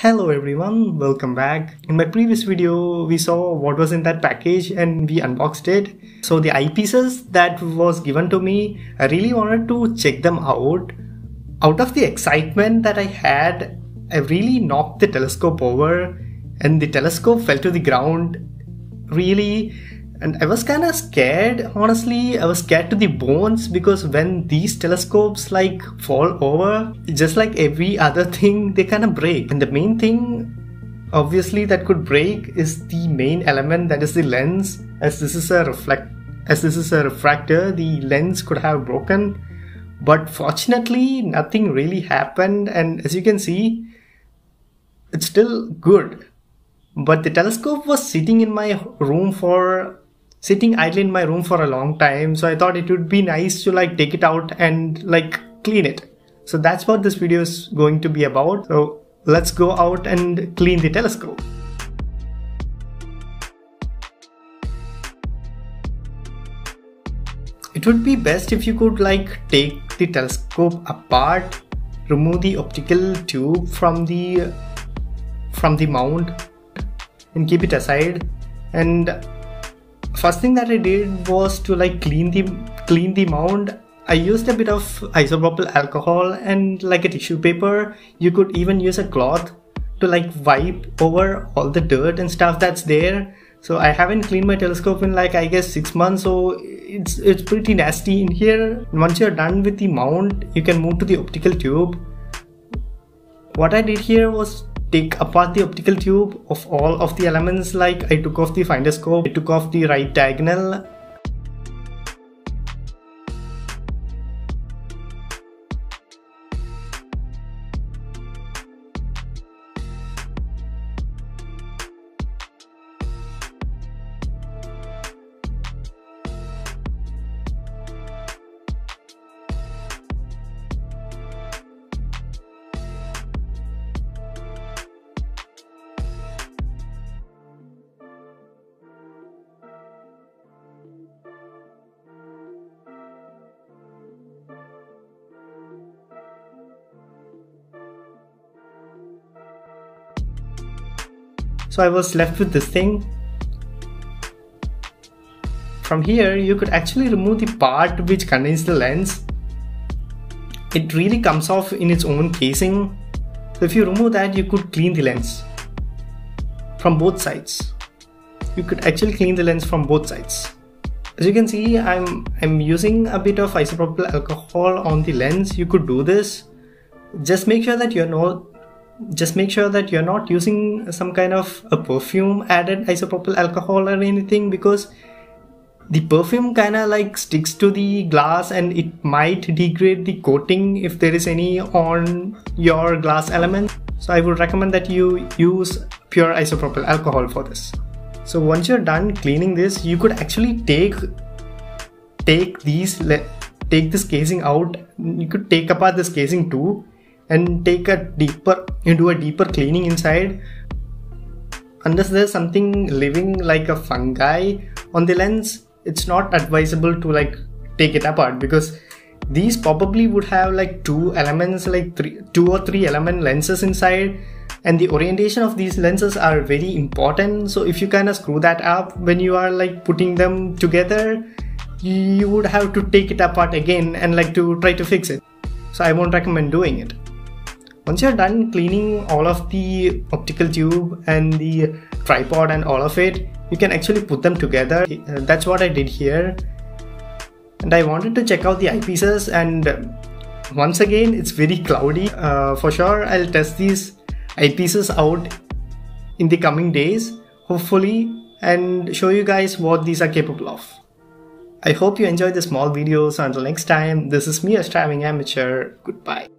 Hello everyone, welcome back. In my previous video we saw what was in that package and we unboxed it. So the eyepieces that was given to me, I really wanted to check them out. Out of the excitement that I had, I really knocked the telescope over and the telescope fell to the ground really, and I was kind of scared. Honestly, I was scared to the bones because when these telescopes like fall over, just like every other thing, they kind of break. And the main thing obviously that could break is the main element, that is the lens. As this is a refractor, the lens could have broken, but fortunately nothing really happened, and as you can see it's still good. But the telescope was sitting idle in my room for a long time, so I thought it would be nice to like take it out and like clean it. So that's what this video is going to be about. So let's go out and clean the telescope. It would be best if you could like take the telescope apart, remove the optical tube from the mount and keep it aside. And first thing that I did was to like clean the mount. I used a bit of isopropyl alcohol and like a tissue paper. You could even use a cloth to like wipe over all the dirt and stuff that's there. So I haven't cleaned my telescope in like I guess 6 months, so it's pretty nasty in here. Once you're done with the mount, you can move to the optical tube. What I did here was take apart the optical tube of all of the elements. Like I took off the finder scope, I took off the right diagonal, so I was left with this thing. From here you could actually remove the part which contains the lens. It really comes off in its own casing, so if you remove that you could clean the lens from both sides. As you can see, I'm using a bit of isopropyl alcohol on the lens. You could do this. Just make sure that you're not using some kind of a perfume added isopropyl alcohol or anything, because the perfume kind of like sticks to the glass and it might degrade the coating if there is any on your glass element. So I would recommend that you use pure isopropyl alcohol for this. So once you're done cleaning this, you could actually take this casing out. You could take apart this casing too and do a deeper cleaning inside. Unless there's something living like a fungi on the lens, it's not advisable to like take it apart, because these probably would have like two or three element lenses inside, and the orientation of these lenses are very important. So if you kind of screw that up when you are like putting them together, you would have to take it apart again and like to try to fix it. So I won't recommend doing it. Once you're done cleaning all of the optical tube and the tripod and all of it, you can actually put them together. That's what I did here. And I wanted to check out the eyepieces, and once again it's very cloudy. For sure I'll test these eyepieces out in the coming days, hopefully, and show you guys what these are capable of. I hope you enjoyed the small video. So until next time, this is me, a striving amateur. Goodbye.